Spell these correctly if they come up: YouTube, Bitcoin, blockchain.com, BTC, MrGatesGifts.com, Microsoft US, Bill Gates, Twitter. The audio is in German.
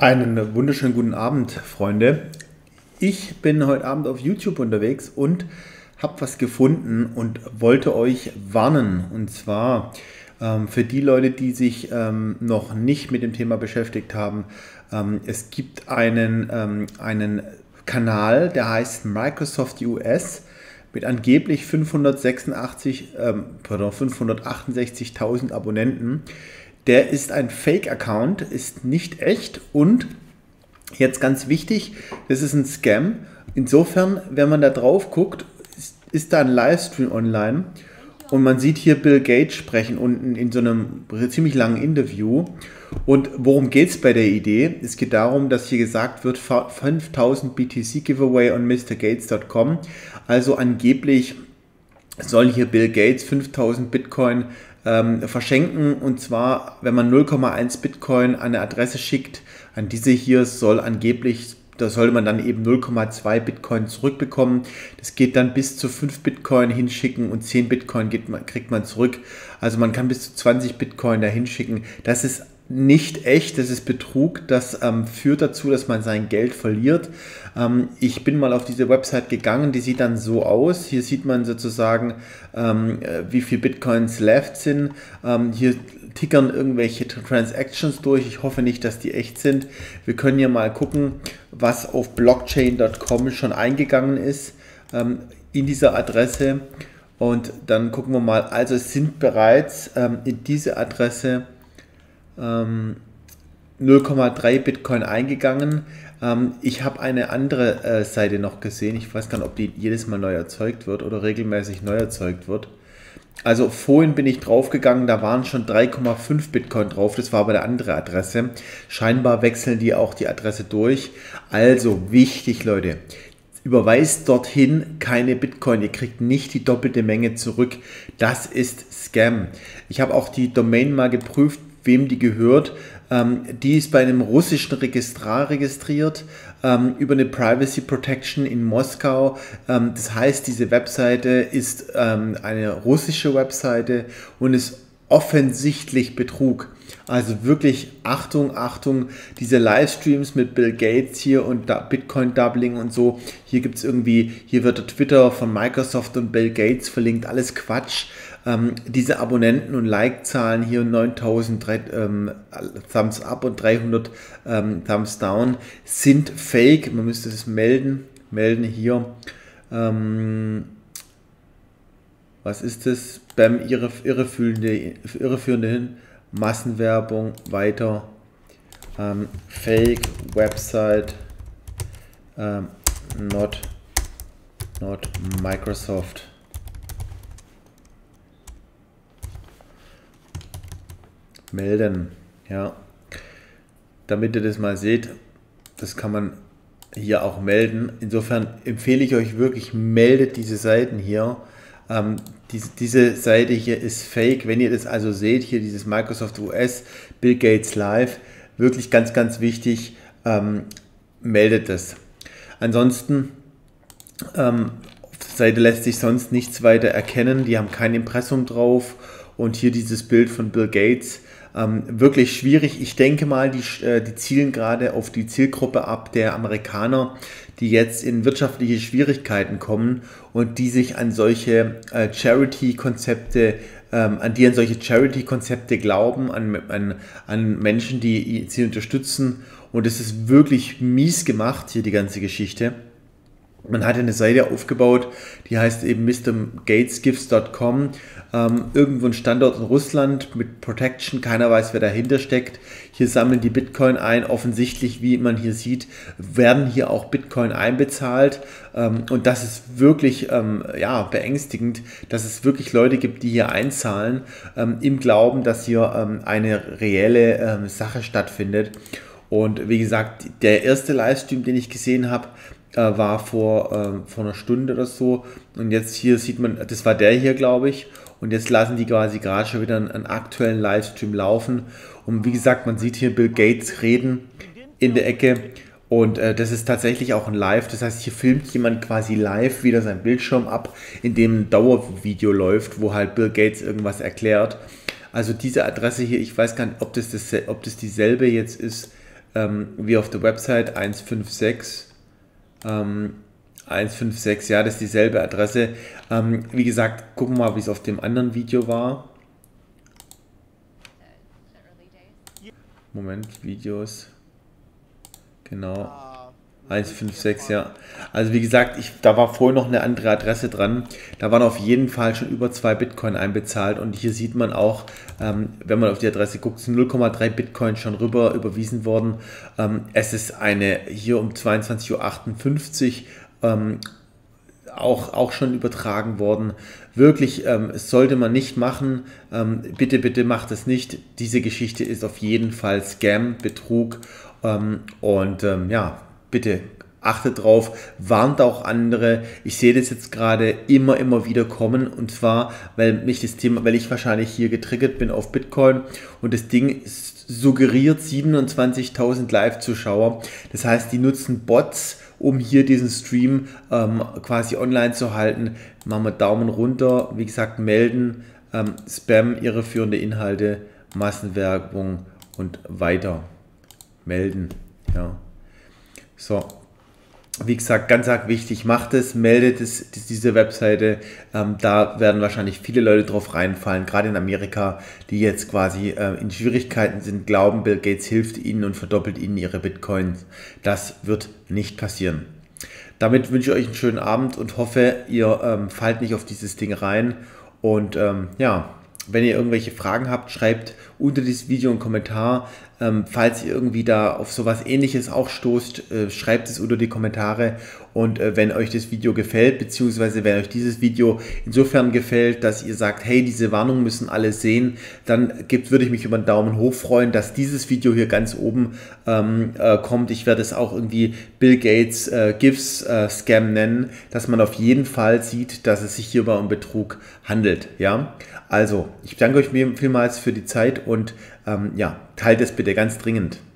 Einen wunderschönen guten Abend, Freunde. Ich bin heute Abend auf YouTube unterwegs und habe was gefunden und wollte euch warnen. Und zwar für die Leute, die sich noch nicht mit dem Thema beschäftigt haben, es gibt einen Kanal, der heißt Microsoft US mit angeblich 568.000 Abonnenten. Der ist ein Fake-Account, ist nicht echt und jetzt ganz wichtig, das ist ein Scam. Insofern, wenn man da drauf guckt, ist da ein Livestream online und man sieht hier Bill Gates sprechen unten in so einem ziemlich langen Interview. Und worum geht es bei der Idee? Es geht darum, dass hier gesagt wird, 5000 BTC Giveaway on MrGatesGifts.com, also angeblich soll hier Bill Gates 5000 Bitcoin verschenken, und zwar, wenn man 0,1 Bitcoin an eine Adresse schickt, an diese hier soll angeblich, da sollte man dann eben 0,2 Bitcoin zurückbekommen. Das geht dann bis zu 5 Bitcoin hinschicken und 10 Bitcoin kriegt man zurück. Also man kann bis zu 20 Bitcoin da hinschicken. Das ist nicht echt, das ist Betrug, das führt dazu, dass man sein Geld verliert. Ich bin mal auf diese Website gegangen, die sieht dann so aus. Hier sieht man sozusagen, wie viel Bitcoins left sind. Hier tickern irgendwelche Transactions durch. Ich hoffe nicht, dass die echt sind. Wir können hier mal gucken, was auf blockchain.com schon eingegangen ist in dieser Adresse. Und dann gucken wir mal, also es sind bereits in diese Adresse 0,3 Bitcoin eingegangen. Ich habe eine andere Seite noch gesehen. Ich weiß gar nicht, ob die jedes Mal neu erzeugt wird oder regelmäßig neu erzeugt wird. Also vorhin bin ich draufgegangen, da waren schon 3,5 Bitcoin drauf. Das war aber eine andere Adresse. Scheinbar wechseln die auch die Adresse durch. Also wichtig, Leute. Überweist dorthin keine Bitcoin, ihr kriegt nicht die doppelte Menge zurück. Das ist Scam. Ich habe auch die Domain mal geprüft, wem die gehört. Die ist bei einem russischen Registrar registriert, über eine Privacy Protection in Moskau. Das heißt, diese Webseite ist eine russische Webseite und ist offensichtlich Betrug. Also wirklich Achtung, Achtung, diese Livestreams mit Bill Gates hier und Bitcoin-Doubling und so. Hier gibt es irgendwie, hier wird Twitter von Microsoft und Bill Gates verlinkt, alles Quatsch. Diese Abonnenten- und Like-Zahlen hier, 9000 Thumbs Up und 300 Thumbs Down, sind Fake. Man müsste es melden hier. Was ist das? Spam, irreführende Massenwerbung, weiter, Fake, Website, not Microsoft. Melden, ja. Damit ihr das mal seht, das kann man hier auch melden. Insofern empfehle ich euch wirklich, meldet diese Seiten hier. Diese Seite hier ist fake. Wenn ihr das also seht, hier dieses Microsoft US, Bill Gates Live, wirklich ganz, ganz wichtig, meldet das. Ansonsten, auf der Seite lässt sich sonst nichts weiter erkennen. Die haben kein Impressum drauf. Und hier dieses Bild von Bill Gates. Wirklich schwierig. Ich denke mal, die zielen gerade auf die Zielgruppe ab der Amerikaner, die jetzt in wirtschaftliche Schwierigkeiten kommen und die sich an solche Charity-Konzepte, glauben, an Menschen, die sie unterstützen. Und es ist wirklich mies gemacht, hier die ganze Geschichte. Man hatte eine Seite aufgebaut, die heißt eben MrGatesGifts.com, irgendwo ein Standort in Russland mit Protection, keiner weiß, wer dahinter steckt. Hier sammeln die Bitcoin ein, offensichtlich, wie man hier sieht, werden hier auch Bitcoin einbezahlt, und das ist wirklich ja, beängstigend, dass es wirklich Leute gibt, die hier einzahlen, im Glauben, dass hier eine reelle Sache stattfindet. Und wie gesagt, der erste Livestream, den ich gesehen habe, war vor einer Stunde oder so, und jetzt hier sieht man, das war der hier, glaube ich, und jetzt lassen die quasi gerade schon wieder einen aktuellen Livestream laufen, und wie gesagt, man sieht hier Bill Gates reden in der Ecke, und das ist tatsächlich auch ein Live, das heißt, hier filmt jemand quasi live wieder seinen Bildschirm ab, in dem ein Dauervideo läuft, wo halt Bill Gates irgendwas erklärt. Also diese Adresse hier, ich weiß gar nicht, ob das dieselbe jetzt ist, wie auf der Website 156. 156, ja, das ist dieselbe Adresse. Wie gesagt, gucken wir mal, wie es auf dem anderen Video war. Moment, Videos. Genau. 156, ja. Also wie gesagt, da war vorhin noch eine andere Adresse dran. Da waren auf jeden Fall schon über 2 Bitcoin einbezahlt. Und hier sieht man auch, wenn man auf die Adresse guckt, sind 0,3 Bitcoin schon rüber überwiesen worden. Es ist eine hier um 22:58 Uhr auch schon übertragen worden. Wirklich, sollte man nicht machen. Bitte, bitte macht es nicht. Diese Geschichte ist auf jeden Fall Scam, Betrug. Ja. Bitte achtet drauf, warnt auch andere. Ich sehe das jetzt gerade immer wieder kommen, und zwar, weil ich wahrscheinlich hier getriggert bin auf Bitcoin, und das Ding suggeriert 27.000 Live-Zuschauer. Das heißt, die nutzen Bots, um hier diesen Stream quasi online zu halten. Machen wir Daumen runter, wie gesagt, melden, Spam, irreführende Inhalte, Massenwerbung und weiter. Melden, ja. So, wie gesagt, ganz arg wichtig, macht es, meldet es, diese Webseite, da werden wahrscheinlich viele Leute drauf reinfallen, gerade in Amerika, die jetzt quasi in Schwierigkeiten sind, glauben, Bill Gates hilft ihnen und verdoppelt ihnen ihre Bitcoins. Das wird nicht passieren. Damit wünsche ich euch einen schönen Abend und hoffe, ihr fallt nicht auf dieses Ding rein, und ja. Wenn ihr irgendwelche Fragen habt, schreibt unter dieses Video einen Kommentar. Falls ihr irgendwie da auf sowas Ähnliches auch stoßt, schreibt es unter die Kommentare. Und wenn euch das Video gefällt, beziehungsweise wenn euch dieses Video insofern gefällt, dass ihr sagt, hey, diese Warnung müssen alle sehen, dann würde ich mich über einen Daumen hoch freuen, dass dieses Video hier ganz oben kommt. Ich werde es auch irgendwie Bill Gates Gifts Scam nennen, dass man auf jeden Fall sieht, dass es sich hierbei um Betrug handelt. Ja? Also, ich danke euch vielmals für die Zeit, und ja, teilt es bitte ganz dringend.